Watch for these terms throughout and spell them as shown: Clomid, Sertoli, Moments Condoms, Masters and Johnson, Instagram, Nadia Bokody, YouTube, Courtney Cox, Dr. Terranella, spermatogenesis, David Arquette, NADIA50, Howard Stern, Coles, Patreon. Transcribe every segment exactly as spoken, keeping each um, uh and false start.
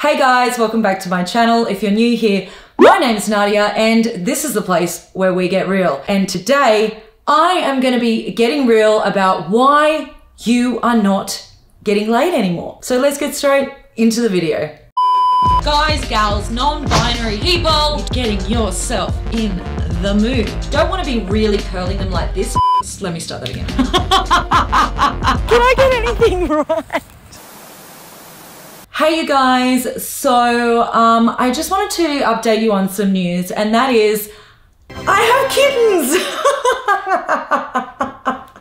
Hey guys, welcome back to my channel. If you're new here, my name's Nadia and this is the place where we get real. And today I am going to be getting real about why you are not getting laid anymore. So let's get straight into the video. Guys, gals, non-binary people, you're getting yourself in the mood. Don't want to be really curling them like this. Let me start that again. Did I get anything right? Hey you guys, so um, I just wanted to update you on some news, and that is, I have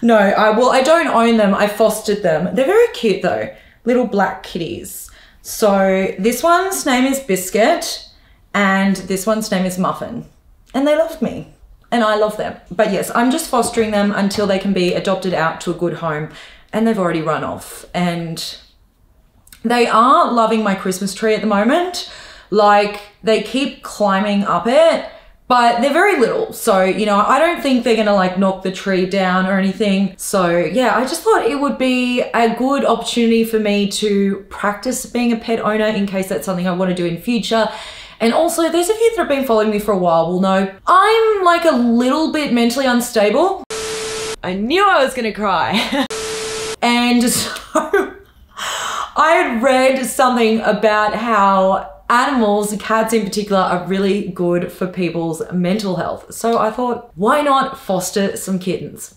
kittens! No, I well, I don't own them, I fostered them. They're very cute though, little black kitties. So this one's name is Biscuit, and this one's name is Muffin. And they love me, and I love them. But yes, I'm just fostering them until they can be adopted out to a good home, and they've already run off, and they are loving my Christmas tree at the moment. Like, they keep climbing up it, but they're very little. So, you know, I don't think they're gonna like knock the tree down or anything. So yeah, I just thought it would be a good opportunity for me to practice being a pet owner in case that's something I wanna do in future. And also, those of you that have been following me for a while will know I'm like a little bit mentally unstable. I knew I was gonna cry. And so, I had read something about how animals, cats in particular, are really good for people's mental health. So I thought, why not foster some kittens?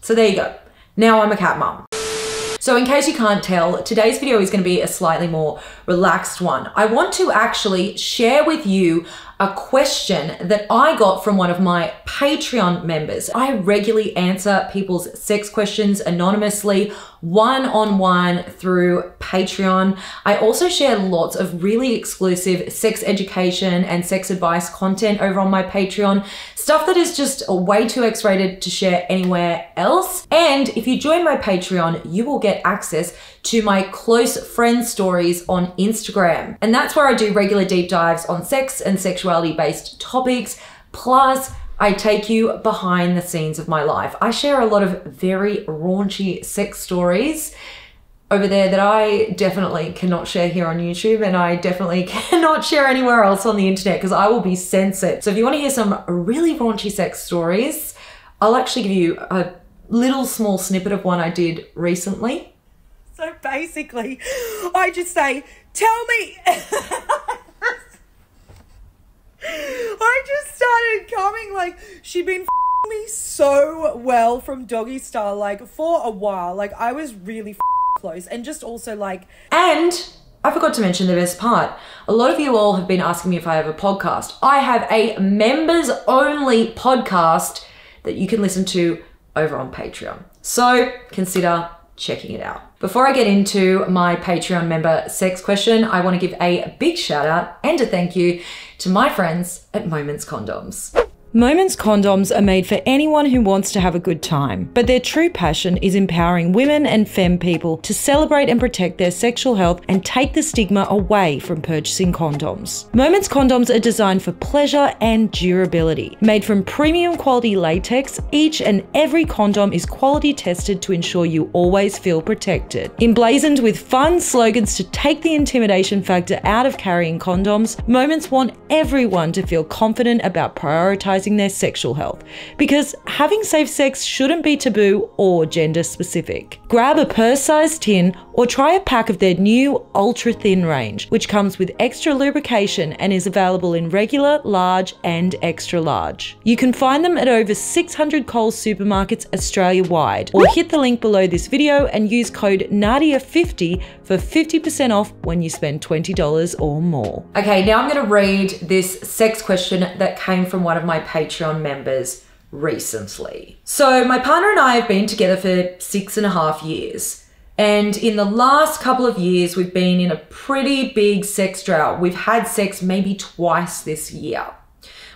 So there you go. Now I'm a cat mum. So in case you can't tell, today's video is going to be a slightly more relaxed one. I want to actually share with you a question that I got from one of my Patreon members. I regularly answer people's sex questions anonymously, one-on-one through Patreon. I also share lots of really exclusive sex education and sex advice content over on my Patreon, stuff that is just way too X-rated to share anywhere else. And if you join my Patreon, you will get access to my close friend stories on Instagram. And that's where I do regular deep dives on sex and sexuality based topics, plus I take you behind the scenes of my life. I share a lot of very raunchy sex stories over there that I definitely cannot share here on YouTube, and I definitely cannot share anywhere else on the internet because I will be censored. So if you want to hear some really raunchy sex stories, I'll actually give you a little small snippet of one I did recently. So basically, I just say, tell me. I just started coming like she'd been f***ing me so well from doggy style like for a while. Like I was really f***ing close, and just also like, and I forgot to mention the best part. A lot of you all have been asking me if I have a podcast. I have a members only podcast that you can listen to over on Patreon. So consider checking it out. Before I get into my Patreon member sex question, I want to give a big shout out and a thank you to my friends at Moments Condoms. Moments Condoms are made for anyone who wants to have a good time, but their true passion is empowering women and femme people to celebrate and protect their sexual health and take the stigma away from purchasing condoms. Moments Condoms are designed for pleasure and durability. Made from premium quality latex, each and every condom is quality tested to ensure you always feel protected. Emblazoned with fun slogans to take the intimidation factor out of carrying condoms, Moments want everyone to feel confident about prioritizing their sexual health, because having safe sex shouldn't be taboo or gender specific. Grab a purse-sized tin or try a pack of their new ultra-thin range, which comes with extra lubrication and is available in regular, large and extra large. You can find them at over six hundred Coles supermarkets Australia-wide, or hit the link below this video and use code Nadia fifty for fifty percent off when you spend twenty dollars or more. Okay, now I'm going to read this sex question that came from one of my Patreon members recently. So my partner and I have been together for six and a half years. And in the last couple of years, we've been in a pretty big sex drought. We've had sex maybe twice this year.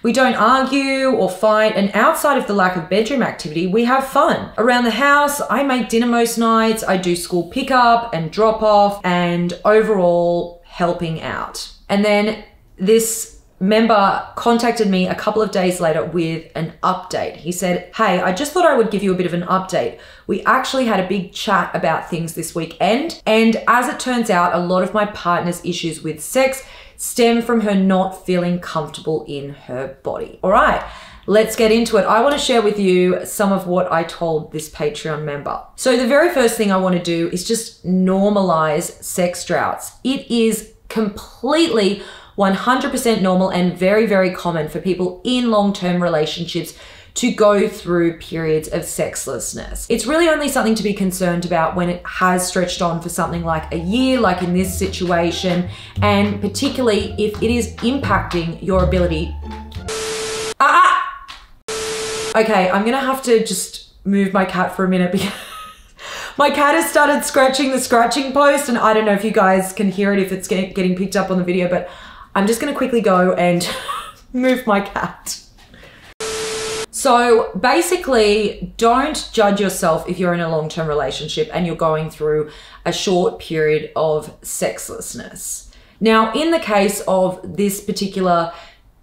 We don't argue or fight, and outside of the lack of bedroom activity, we have fun. Around the house, I make dinner most nights, I do school pickup and drop off, and overall helping out. And then this member contacted me a couple of days later with an update. He said, hey, I just thought I would give you a bit of an update. We actually had a big chat about things this weekend. And as it turns out, a lot of my partner's issues with sex stem from her not feeling comfortable in her body. All right, let's get into it. I want to share with you some of what I told this Patreon member. So the very first thing I want to do is just normalize sex droughts. It is completely one hundred percent normal and very, very common for people in long-term relationships to go through periods of sexlessness. It's really only something to be concerned about when it has stretched on for something like a year, like in this situation, and particularly if it is impacting your ability. Ah! Okay, I'm gonna have to just move my cat for a minute because my cat has started scratching the scratching post, and I don't know if you guys can hear it, if it's getting picked up on the video, but I'm just gonna quickly go and move my cat. So basically, don't judge yourself if you're in a long-term relationship and you're going through a short period of sexlessness. Now, in the case of this particular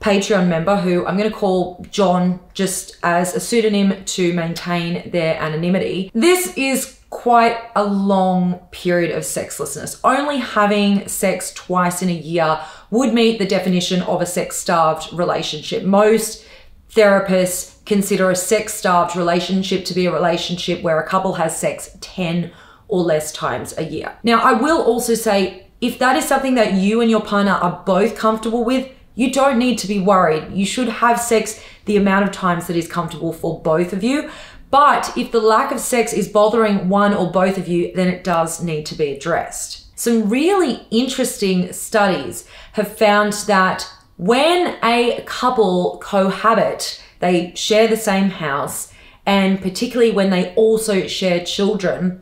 Patreon member, who I'm gonna call John just as a pseudonym to maintain their anonymity, this is quite a long period of sexlessness. Only having sex twice in a year would meet the definition of a sex-starved relationship. Most therapists consider a sex-starved relationship to be a relationship where a couple has sex ten or less times a year. Now, I will also say, if that is something that you and your partner are both comfortable with, you don't need to be worried. You should have sex the amount of times that is comfortable for both of you. But if the lack of sex is bothering one or both of you, then it does need to be addressed. Some really interesting studies have found that when a couple cohabit, they share the same house, and particularly when they also share children,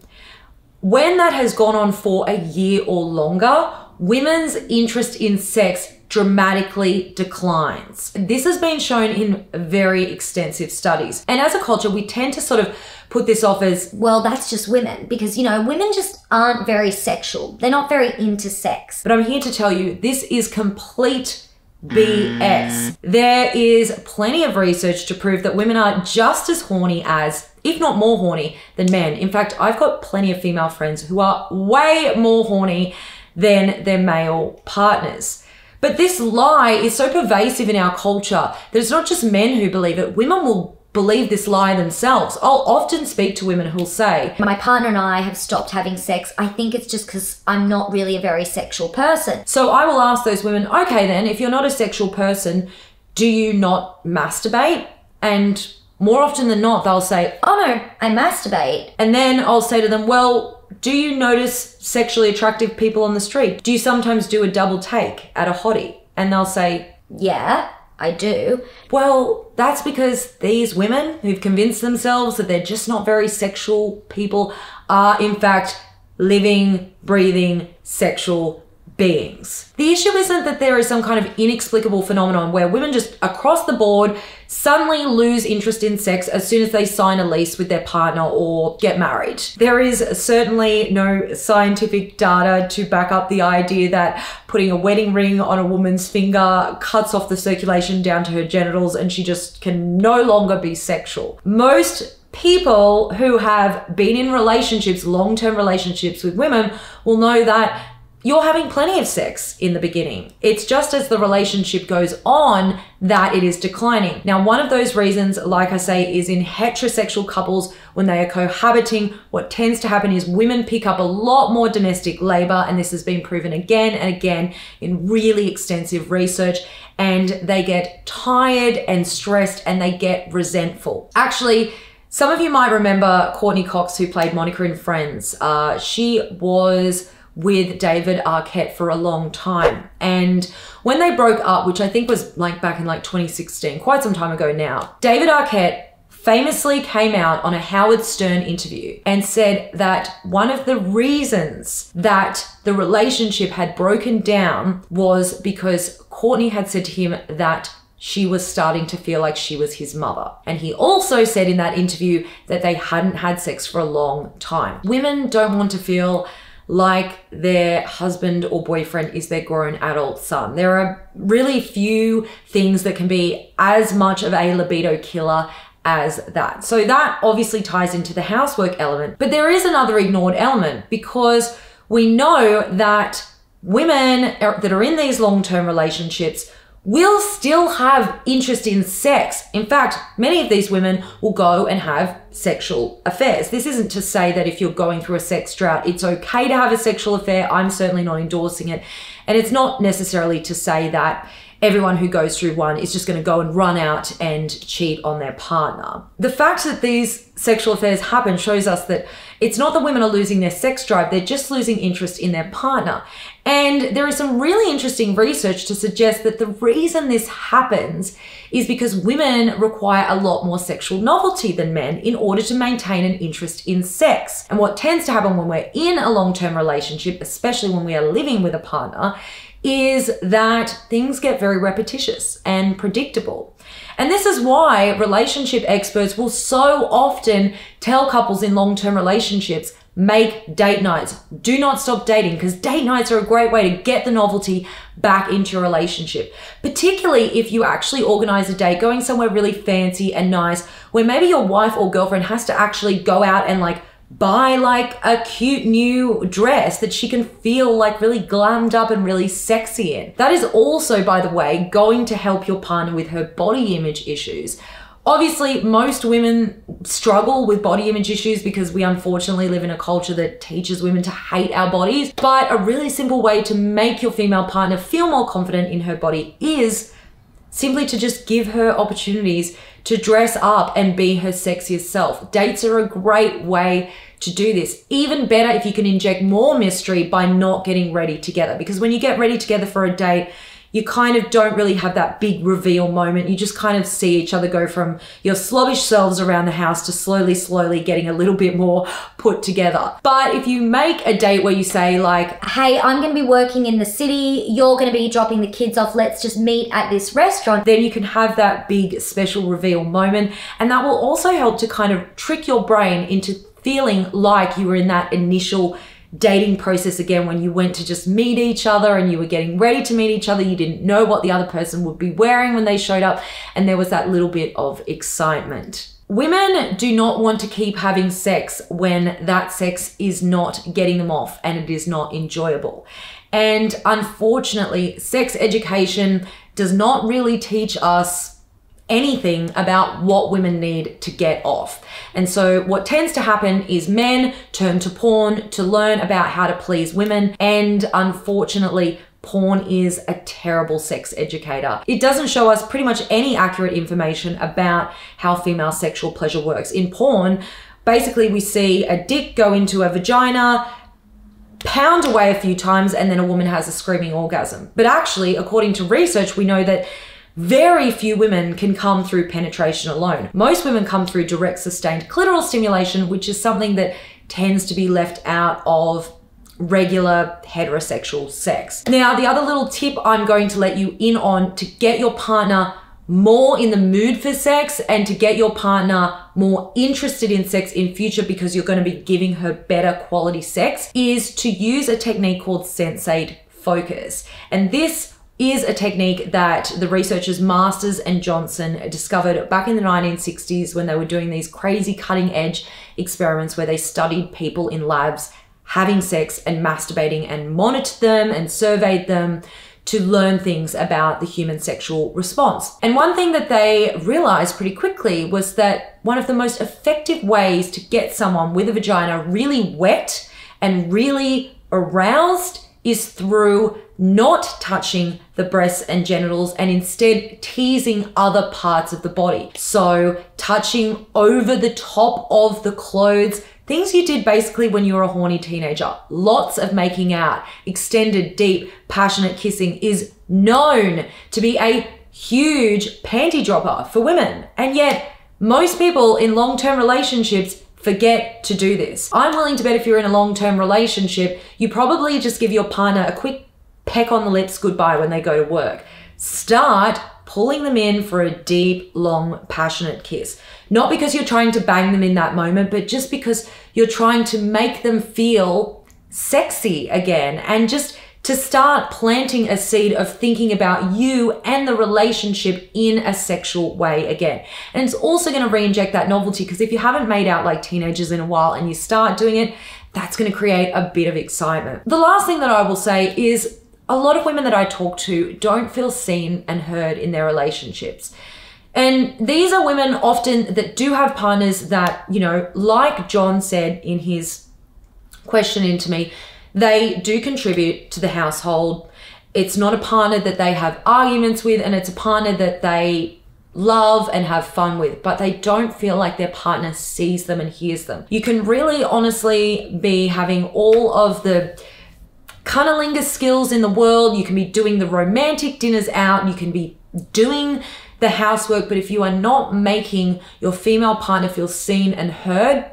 when that has gone on for a year or longer, women's interest in sex dramatically declines. This has been shown in very extensive studies. And as a culture, we tend to sort of put this off as, well, that's just women, because, you know, women just aren't very sexual. They're not very into sex. But I'm here to tell you, this is complete B S. There is plenty of research to prove that women are just as horny as, if not more horny, than men. In fact, I've got plenty of female friends who are way more horny than their male partners. But this lie is so pervasive in our culture that it's not just men who believe it. Women will believe this lie themselves. I'll often speak to women who'll say, my partner and I have stopped having sex. I think it's just because I'm not really a very sexual person. So I will ask those women, okay then, if you're not a sexual person, do you not masturbate? And more often than not, they'll say, oh no, I masturbate. And then I'll say to them, well, do you notice sexually attractive people on the street? Do you sometimes do a double take at a hottie? And they'll say, yeah, I do. Well, that's because these women who've convinced themselves that they're just not very sexual people are in fact living, breathing, sexual beings. The issue isn't that there is some kind of inexplicable phenomenon where women just across the board suddenly lose interest in sex as soon as they sign a lease with their partner or get married. There is certainly no scientific data to back up the idea that putting a wedding ring on a woman's finger cuts off the circulation down to her genitals and she just can no longer be sexual. Most people who have been in relationships, long-term relationships with women, will know that you're having plenty of sex in the beginning. It's just as the relationship goes on that it is declining. Now, one of those reasons, like I say, is in heterosexual couples, when they are cohabiting, what tends to happen is women pick up a lot more domestic labor, and this has been proven again and again in really extensive research, and they get tired and stressed and they get resentful. Actually, some of you might remember Courtney Cox, who played Monica in Friends. Uh, she was with David Arquette for a long time. And when they broke up, which I think was like back in like twenty sixteen, quite some time ago now, David Arquette famously came out on a Howard Stern interview and said that one of the reasons that the relationship had broken down was because Courtney had said to him that she was starting to feel like she was his mother. And he also said in that interview that they hadn't had sex for a long time. Women don't want to feel like their husband or boyfriend is their grown adult son. There are really few things that can be as much of a libido killer as that. So that obviously ties into the housework element, but there is another ignored element, because we know that women are, that are in these long-term relationships will still have interest in sex. In fact, many of these women will go and have sexual affairs. This isn't to say that if you're going through a sex drought, it's okay to have a sexual affair. I'm certainly not endorsing it. And it's not necessarily to say that everyone who goes through one is just going to go and run out and cheat on their partner. The fact that these sexual affairs happen shows us that it's not that women are losing their sex drive, they're just losing interest in their partner. And there is some really interesting research to suggest that the reason this happens is because women require a lot more sexual novelty than men in order to maintain an interest in sex. And what tends to happen when we're in a long-term relationship, especially when we are living with a partner, is that things get very repetitious and predictable. And this is why relationship experts will so often tell couples in long-term relationships, make date nights. Do not stop dating, because date nights are a great way to get the novelty back into your relationship, particularly if you actually organize a date, going somewhere really fancy and nice, where maybe your wife or girlfriend has to actually go out and like buy like a cute new dress that she can feel like really glammed up and really sexy in. That is also, by the way, going to help your partner with her body image issues. Obviously, most women struggle with body image issues because we unfortunately live in a culture that teaches women to hate our bodies. But a really simple way to make your female partner feel more confident in her body is simply to just give her opportunities to dress up and be her sexiest self. Dates are a great way to do this. Even better if you can inject more mystery by not getting ready together, because when you get ready together for a date, you kind of don't really have that big reveal moment. You just kind of see each other go from your slobbish selves around the house to slowly, slowly getting a little bit more put together. But if you make a date where you say like, hey, I'm gonna be working in the city, you're gonna be dropping the kids off, let's just meet at this restaurant, then you can have that big special reveal moment. And that will also help to kind of trick your brain into feeling like you were in that initial dating process again, when you went to just meet each other and you were getting ready to meet each other. You didn't know what the other person would be wearing when they showed up, and there was that little bit of excitement. Women do not want to keep having sex when that sex is not getting them off and it is not enjoyable. And unfortunately, sex education does not really teach us anything about what women need to get off. And so what tends to happen is men turn to porn to learn about how to please women. And unfortunately, porn is a terrible sex educator. It doesn't show us pretty much any accurate information about how female sexual pleasure works. In porn, basically we see a dick go into a vagina, pound away a few times, and then a woman has a screaming orgasm. But actually, according to research, we know that very few women can come through penetration alone. Most women come through direct sustained clitoral stimulation, which is something that tends to be left out of regular heterosexual sex. Now, the other little tip I'm going to let you in on to get your partner more in the mood for sex and to get your partner more interested in sex in future, because you're going to be giving her better quality sex, is to use a technique called sensate focus. And this is a technique that the researchers Masters and Johnson discovered back in the nineteen sixties when they were doing these crazy cutting edge experiments where they studied people in labs having sex and masturbating and monitored them and surveyed them to learn things about the human sexual response. And one thing that they realized pretty quickly was that one of the most effective ways to get someone with a vagina really wet and really aroused is through not touching the breasts and genitals and instead teasing other parts of the body. So touching over the top of the clothes, things you did basically when you were a horny teenager. Lots of making out, extended, deep, passionate kissing is known to be a huge panty dropper for women. And yet most people in long-term relationships forget to do this. I'm willing to bet if you're in a long-term relationship, you probably just give your partner a quick peck on the lips goodbye when they go to work. Start pulling them in for a deep, long, passionate kiss. Not because you're trying to bang them in that moment, but just because you're trying to make them feel sexy again, and just to start planting a seed of thinking about you and the relationship in a sexual way again. And it's also going to reinject that novelty, because if you haven't made out like teenagers in a while and you start doing it, that's going to create a bit of excitement. The last thing that I will say is a lot of women that I talk to don't feel seen and heard in their relationships. And these are women often that do have partners that, you know, like John said in his question into me, they do contribute to the household. It's not a partner that they have arguments with, and it's a partner that they love and have fun with, but they don't feel like their partner sees them and hears them. You can really honestly be having all of the cunnilingus skills in the world. You can be doing the romantic dinners out. You can be doing the housework, but if you are not making your female partner feel seen and heard,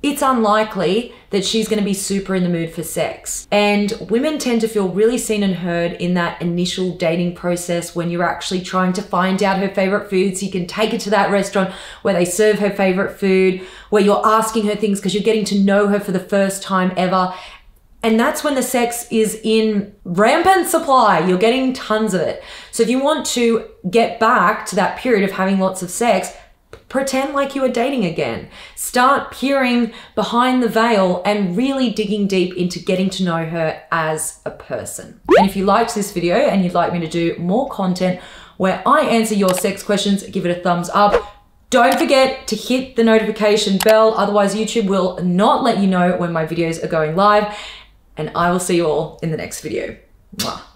it's unlikely that she's going to be super in the mood for sex. And women tend to feel really seen and heard in that initial dating process, when you're actually trying to find out her favorite food so you can take her to that restaurant where they serve her favorite food, where you're asking her things because you're getting to know her for the first time ever. And that's when the sex is in rampant supply. You're getting tons of it. So if you want to get back to that period of having lots of sex, pretend like you are dating again. Start peering behind the veil and really digging deep into getting to know her as a person. And if you liked this video and you'd like me to do more content where I answer your sex questions, give it a thumbs up. Don't forget to hit the notification bell, otherwise YouTube will not let you know when my videos are going live. And I will see you all in the next video. Mwah.